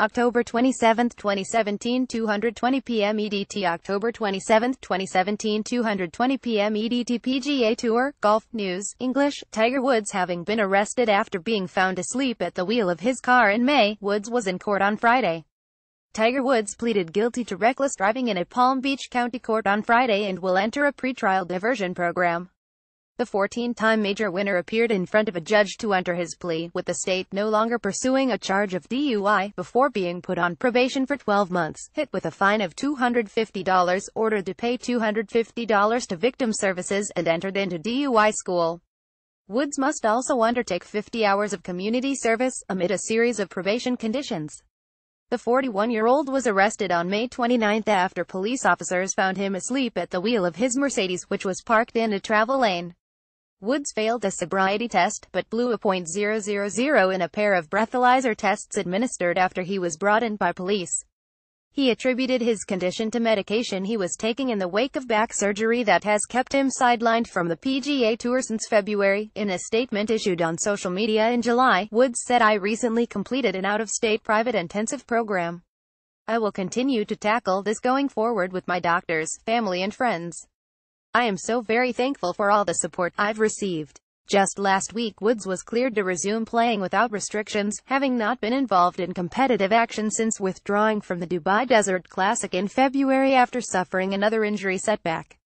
October 27, 2017, 2:20 p.m. EDT. October 27, 2017, 2:20 p.m. EDT. PGA Tour, Golf News, English. Tiger Woods having been arrested after being found asleep at the wheel of his car in May, Woods was in court on Friday. Tiger Woods pleaded guilty to reckless driving in a Palm Beach County court on Friday and will enter a pretrial diversion program. The 14-time major winner appeared in front of a judge to enter his plea, with the state no longer pursuing a charge of DUI, before being put on probation for 12 months, hit with a fine of $250, ordered to pay $250 to victim services, and entered into DUI school. Woods must also undertake 50 hours of community service, amid a series of probation conditions. The 41-year-old was arrested on May 29 after police officers found him asleep at the wheel of his Mercedes, which was parked in a travel lane. Woods failed a sobriety test, but blew a .000 in a pair of breathalyzer tests administered after he was brought in by police. He attributed his condition to medication he was taking in the wake of back surgery that has kept him sidelined from the PGA Tour since February. In a statement issued on social media in July, Woods said, "I recently completed an out-of-state private intensive program. I will continue to tackle this going forward with my doctors, family and friends. I am so very thankful for all the support I've received." Just last week, Woods was cleared to resume playing without restrictions, having not been involved in competitive action since withdrawing from the Dubai Desert Classic in February after suffering another injury setback.